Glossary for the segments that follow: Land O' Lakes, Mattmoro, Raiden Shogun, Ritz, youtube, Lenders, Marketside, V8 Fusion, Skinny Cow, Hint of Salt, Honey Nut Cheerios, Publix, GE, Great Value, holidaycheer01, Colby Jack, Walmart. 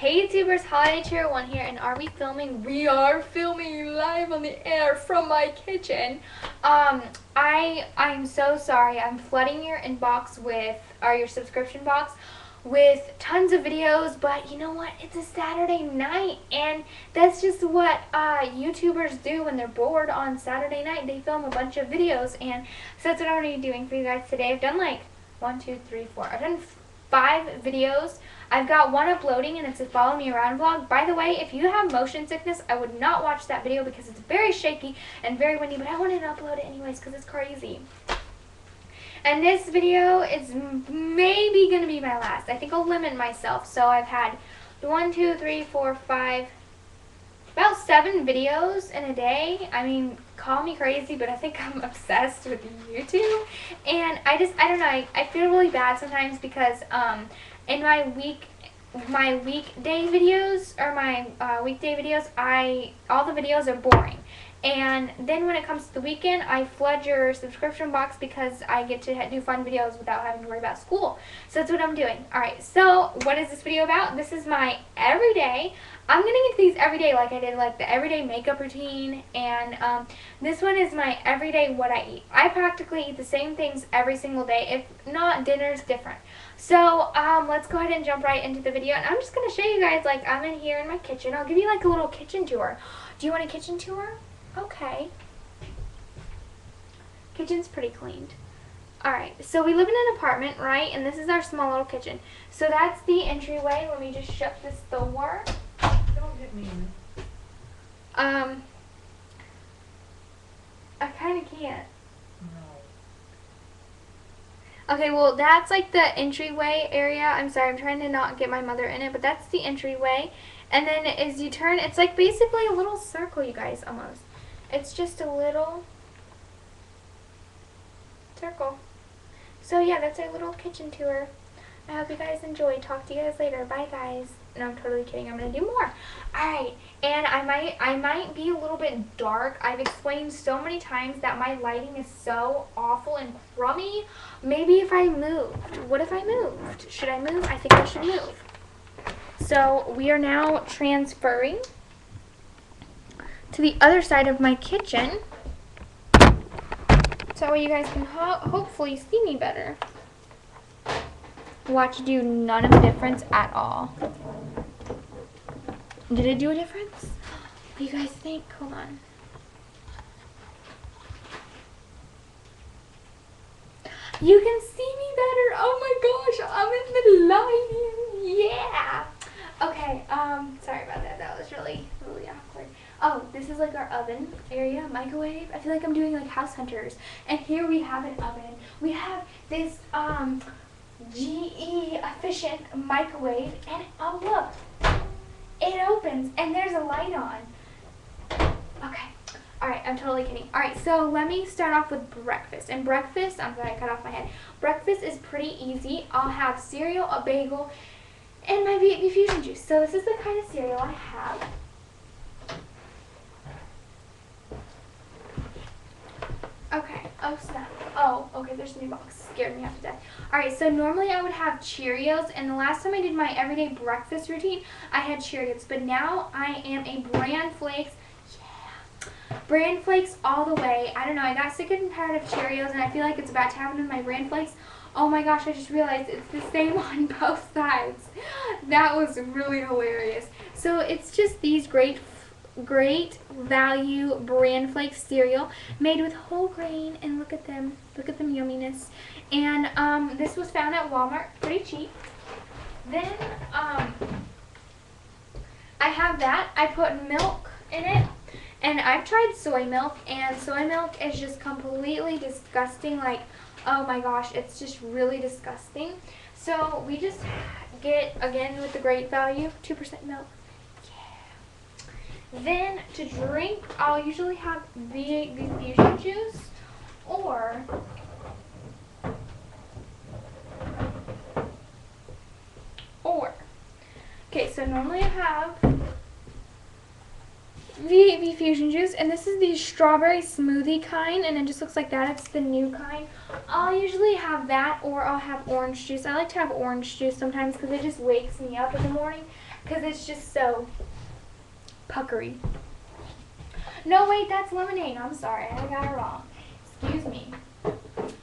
Hey YouTubers, Holiday Cheer 1 here, and are we filming? We are filming live on the air from my kitchen. I'm so sorry. I'm flooding your inbox with, or your subscription box, with tons of videos, but you know what? It's a Saturday night, and that's just what YouTubers do when they're bored on Saturday night. They film a bunch of videos, and so that's what I'm going to be doing for you guys today. I've done like 1, 2, 3, 4. I've done 5 videos. I've got one uploading and it's a follow me around vlog. By the way, if you have motion sickness, I would not watch that video because it's very shaky and very windy, but I wanted to upload it anyways because it's crazy. And this video is maybe going to be my last. I think I'll limit myself. So I've had 1, 2, 3, 4, 5, about 7 videos in a day. I mean, call me crazy, but I think I'm obsessed with YouTube. And I don't know, I feel really bad sometimes because in my weekday videos, or my weekday videos, all the videos are boring. And then when it comes to the weekend, I flood your subscription box because I get to do fun videos without having to worry about school. So that's what I'm doing. Alright, so what is this video about? This is my everyday. I'm going to get these every day like I did like the everyday makeup routine, and this one is my everyday what I eat. I practically eat the same things every single day. If not, dinner's different. So let's go ahead and jump right into the video, and I'm just going to show you guys, like, I'm in here in my kitchen. I'll give you like a little kitchen tour. Do you want a kitchen tour? Okay. Kitchen's pretty cleaned. Alright, so we live in an apartment, right? And this is our small little kitchen. So that's the entryway. Let me just shut this door. Don't hit me. I kind of can't. No. Okay, well, that's like the entryway area. I'm sorry, I'm trying to not get my mother in it, but that's the entryway. And then as you turn, it's like basically a little circle, you guys, almost. It's just a little circle. So yeah, that's our little kitchen tour. I hope you guys enjoy. Talk to you guys later. Bye guys. No, I'm totally kidding. I'm gonna do more. Alright, and I might be a little bit dark. I've explained so many times that my lighting is so awful and crummy. Maybe if I moved. What if I moved? Should I move? I think I should move. So we are now transferring to the other side of my kitchen, so that way you guys can hopefully see me better. Watch, do none of a difference at all. Did it do a difference? What do you guys think? Hold on. You can see me better. Oh my gosh, I'm in the lighting. Yeah. Okay, sorry about that. That was really, really awkward. Oh, this is like our oven area, microwave. I feel like I'm doing like House Hunters. And here we have an oven. We have this GE efficient microwave, and oh look, it opens and there's a light on. Okay, all right, I'm totally kidding. All right, so let me start off with breakfast. And breakfast, I'm glad I cut off my head. Breakfast is pretty easy. I'll have cereal, a bagel, and my V8 Fusion juice. So this is the kind of cereal I have. Okay, oh snap. Oh, okay, there's a new box. Scared me half to death. Alright, so normally I would have Cheerios, and the last time I did my everyday breakfast routine, I had Cheerios, but now I am a Bran Flakes. Yeah. Bran Flakes all the way. I don't know, I got sick and tired of Cheerios, and I feel like it's about to happen with my Bran Flakes. Oh my gosh, I just realized it's the same on both sides. That was really hilarious. So it's just these Great Value Bran Flakes cereal made with whole grain, and look at them yumminess. And this was found at Walmart, pretty cheap. Then I have that. I put milk in it, and I've tried soy milk, and soy milk is just completely disgusting. Like, oh my gosh, it's just really disgusting. So we just get, again with the Great Value, 2% milk. Then to drink, I'll usually have V8 Fusion juice, or okay, so normally I have V8 Fusion juice, and this is the strawberry smoothie kind, and it just looks like that. It's the new kind. I'll usually have that, or I'll have orange juice. I like to have orange juice sometimes because it just wakes me up in the morning. because it's just so puckery. No, wait, that's lemonade. I'm sorry, I got it wrong. Excuse me.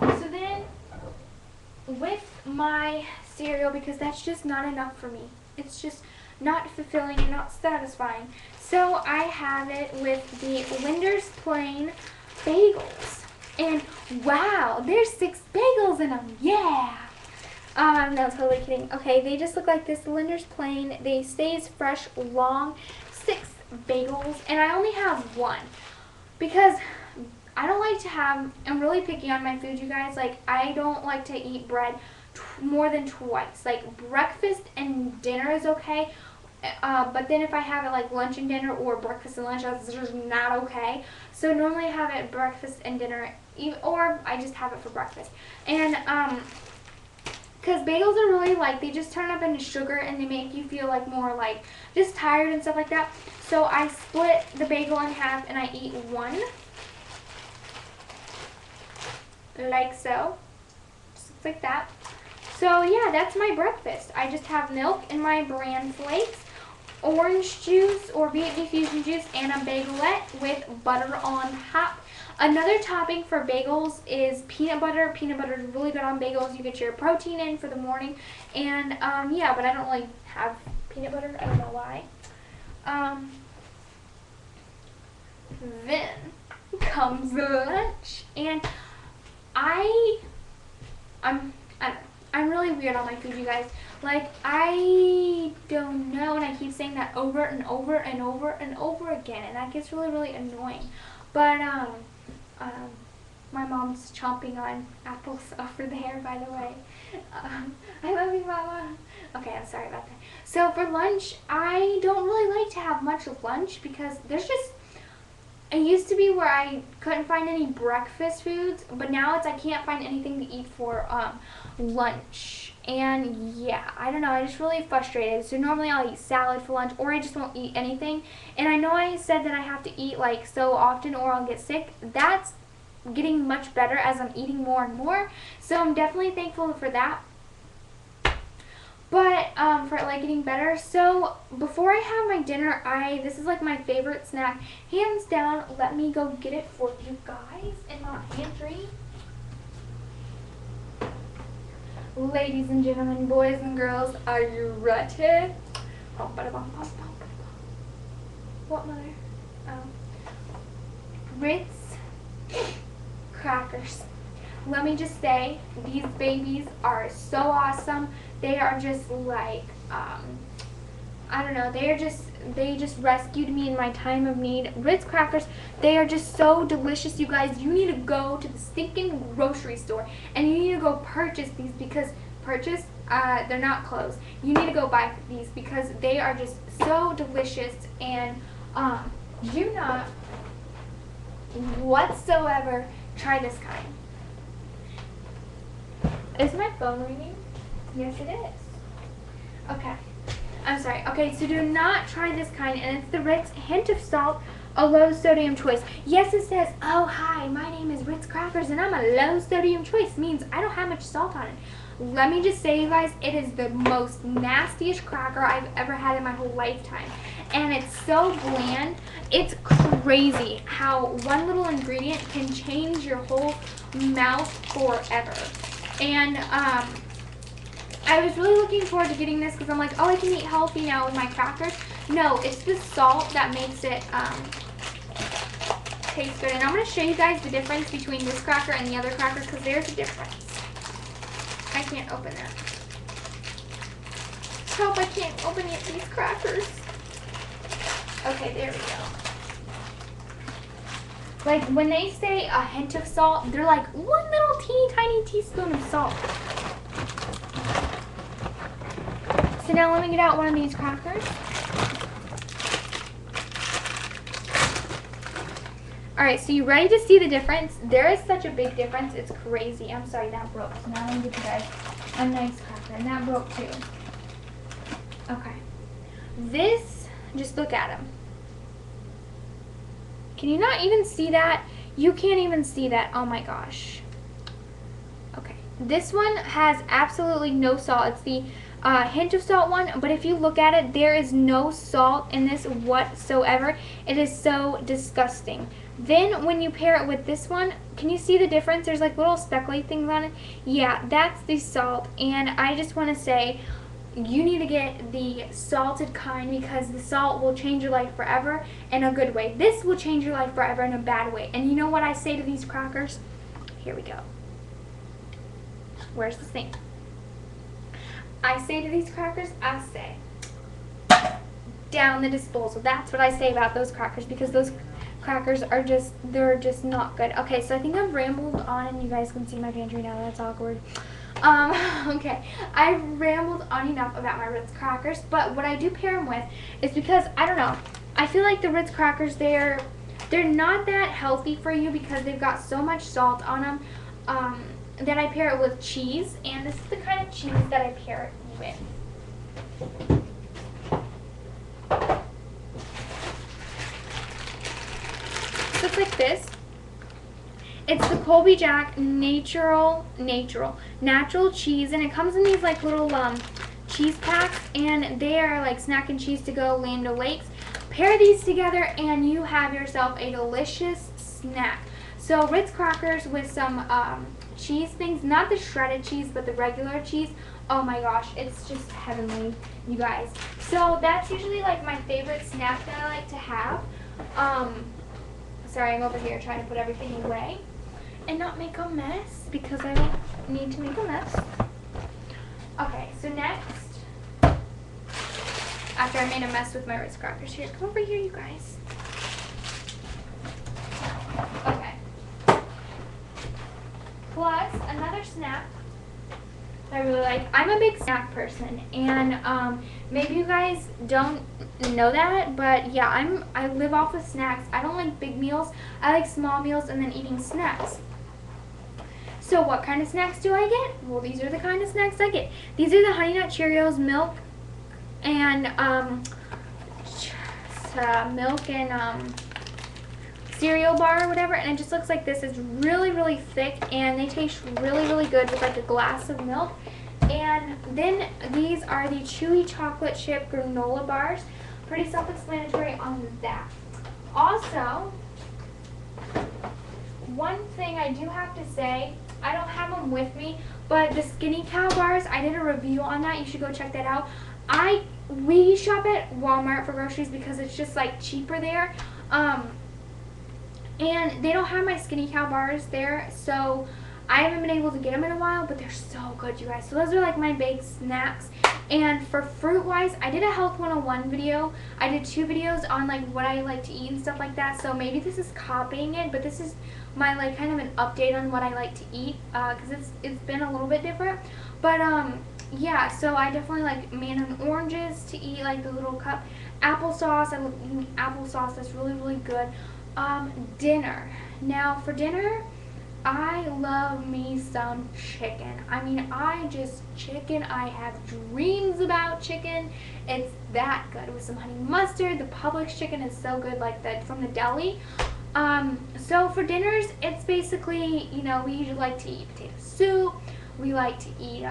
So then, with my cereal, because that's just not enough for me. It's just not fulfilling and not satisfying. So I have it with the Lenders plain bagels. And wow, there's 6 bagels in them. Yeah. No, totally kidding. Okay, they just look like this. Lenders plain. They stays fresh long. 6 bagels, and I only have 1 because I don't like to have. I'm really picky on my food, you guys. Like, I don't like to eat bread more than twice. Like, breakfast and dinner is okay, but then if I have it like lunch and dinner or breakfast and lunch, that's just not okay. So normally I have it breakfast and dinner, or I just have it for breakfast. And because bagels are really like, they just turn up into sugar and they make you feel like more like just tired and stuff like that. So I split the bagel in half and I eat 1. Like so. Just like that. So yeah, that's my breakfast. I just have milk and my bran flakes, orange juice or V8 Fusion juice, and a baguette with butter on top. Another topping for bagels is peanut butter. Peanut butter is really good on bagels. You get your protein in for the morning. And, yeah, but I don't really have peanut butter. I don't know why. Then comes lunch. And I'm really weird on my food, you guys. Like, I don't know. And I keep saying that over and over and over and over again. And that gets really, really annoying. But, my mom's chomping on apples over there, by the way. I love you, Mama. Okay, I'm sorry about that. So for lunch, I don't really like to have much lunch because there's just, it used to be where I couldn't find any breakfast foods, but now it's I can't find anything to eat for lunch. And yeah, I don't know, I'm just really frustrated. So normally I'll eat salad for lunch, or I just won't eat anything. And I know I said that I have to eat like so often or I'll get sick. That's getting much better as I'm eating more and more. So I'm definitely thankful for that. But for like getting better. So before I have my dinner, this is like my favorite snack, hands down. Let me go get it for you guys in my pantry. Ladies and gentlemen, boys and girls, are you ready? What, mother? Ritz crackers. Let me just say, these babies are so awesome. They are just like, I don't know, they just rescued me in my time of need. Ritz crackers, they are just so delicious, you guys. You need to go to the stinking grocery store and you need to go purchase these because they're not closed. You need to go buy these because they are just so delicious and do not whatsoever try this kind. Is my phone ringing? Yes, it is. Okay. I'm sorry. Okay, so do not try this kind, and it's the Ritz Hint of Salt, a low sodium choice. Yes, it says, oh, hi, my name is Ritz Crackers, and I'm a low sodium choice, means I don't have much salt on it. Let me just say, you guys, it is the most nastiest cracker I've ever had in my whole lifetime. And it's so bland. It's crazy how one little ingredient can change your whole mouth forever. And, I was really looking forward to getting this because I'm like, oh, I can eat healthy now with my crackers. No, it's the salt that makes it taste good. And I'm going to show you guys the difference between this cracker and the other cracker because there's a difference. I can't open that. Help, I can't open these crackers. Okay, there we go. Like, when they say a hint of salt, they're like one little teeny tiny teaspoon of salt. So now let me get out one of these crackers. Alright, so you ready to see the difference? There is such a big difference. It's crazy. I'm sorry, that broke. So now let me get you guys a nice cracker. And that broke too. Okay. This, just look at him. Can you not even see that? You can't even see that. Oh my gosh. Okay. This one has absolutely no salt. It's the Hint of Salt one, but if you look at it, there is no salt in this whatsoever. It is so disgusting. Then when you pair it with this one, can you see the difference? There's like little speckly things on it. Yeah, that's the salt, and I just want to say you need to get the salted kind, because the salt will change your life forever in a good way. This will change your life forever in a bad way. And you know what I say to these crackers? Here we go. Where's the thing? I say to these crackers, I say, down the disposal. That's what I say about those crackers, because those crackers are just, they're just not good. Okay, so I think I've rambled on, and you guys can see my pantry now. That's awkward. Okay, I've rambled on enough about my Ritz crackers, but what I do pair them with is, because, I don't know, I feel like the Ritz crackers, they're not that healthy for you because they've got so much salt on them. Then I pair it with cheese, and this is the kind of cheese that I pair it with. So it's like this. It's the Colby Jack natural cheese, and it comes in these like little cheese packs, and they are like snack and cheese to go, Land O' Lakes. Pair these together, and you have yourself a delicious snack. So Ritz crackers with some cheese things, not the shredded cheese but the regular cheese. Oh my gosh, it's just heavenly, you guys. So that's usually like my favorite snack that I like to have. Sorry, I'm over here trying to put everything away and not make a mess, because I don't need to make a mess. Okay, so next, after I made a mess with my Ritz crackers, here, come over here, you guys. Plus, another snack that I really like. I'm a big snack person, and maybe you guys don't know that, but yeah, I live off of snacks. I don't like big meals. I like small meals and then eating snacks. So what kind of snacks do I get? Well, these are the kind of snacks I get. These are the Honey Nut Cheerios, milk, and cereal bar or whatever, and it just looks like this. It's really, really thick, and they taste really, really good with like a glass of milk. And then these are the chewy chocolate chip granola bars. Pretty self-explanatory on that. Also, one thing I do have to say, I don't have them with me, but the Skinny Cow bars, I did a review on that. You should go check that out. We shop at Walmart for groceries because it's just like cheaper there. And they don't have my Skinny Cow bars there, so I haven't been able to get them in a while, but they're so good, you guys. So those are like my big snacks. And for fruit wise, I did a health 101 video. I did 2 videos on like what I like to eat and stuff like that, so maybe this is copying it, but this is my like kind of an update on what I like to eat, because it's been a little bit different. But yeah, so I definitely like mandarin oranges to eat, like the little cup, applesauce. I love eating applesauce. That's really, really good. Dinner. Now for dinner, I love me some chicken. I mean, I have dreams about chicken. It's that good with some honey mustard. The Publix chicken is so good, like that from the deli. So for dinners, it's basically, you know, we usually like to eat potato soup. We like to eat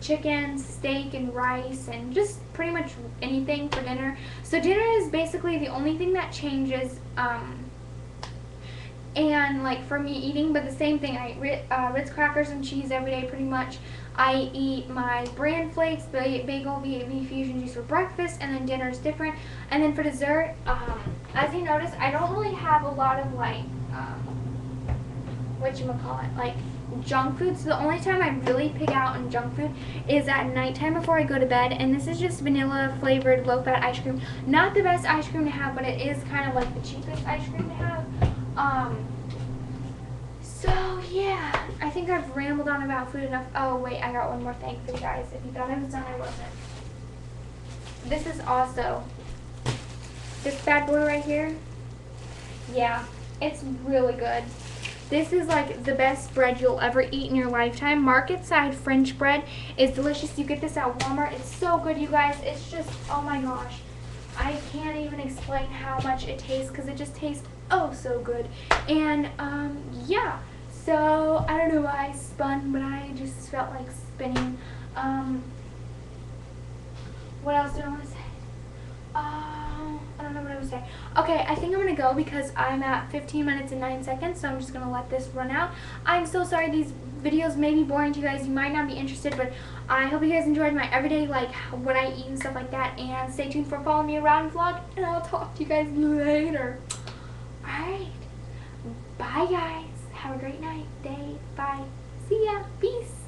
chicken, steak, and rice, and just pretty much anything for dinner. So dinner is basically the only thing that changes, and like for me eating, but the same thing. I eat Ritz crackers and cheese every day pretty much. I eat my bran flakes, bagel, V8 Fusion juice for breakfast, and then dinner is different. And then for dessert, as you notice, I don't really have a lot of like, whatchamacallit, like junk food. So the only time I really pig out on junk food is at nighttime before I go to bed, and this is just vanilla flavored low-fat ice cream. Not the best ice cream to have, but it is kind of like the cheapest ice cream to have. So yeah, I think I've rambled on about food enough. Oh wait, I got one more thing for you guys. If you thought I was done, I wasn't. This is also, this bad boy right here, yeah, it's really good. This is like the best bread you'll ever eat in your lifetime. Marketside French bread is delicious. You get this at Walmart. It's so good, you guys. It's just, oh my gosh, I can't even explain how much it tastes, because it just tastes oh so good. And yeah, so I don't know why I spun, but I just felt like spinning. What else do I want to say? I don't know what I was saying. Okay, I think I'm going to go because I'm at 15 minutes and 9 seconds, so I'm just going to let this run out. I'm so sorry these videos may be boring to you guys. You might not be interested, but I hope you guys enjoyed my everyday, like, what I eat and stuff like that. And stay tuned for Follow Me Around vlog, and I'll talk to you guys later. Alright. Bye, guys. Have a great night, day. Bye. See ya. Peace.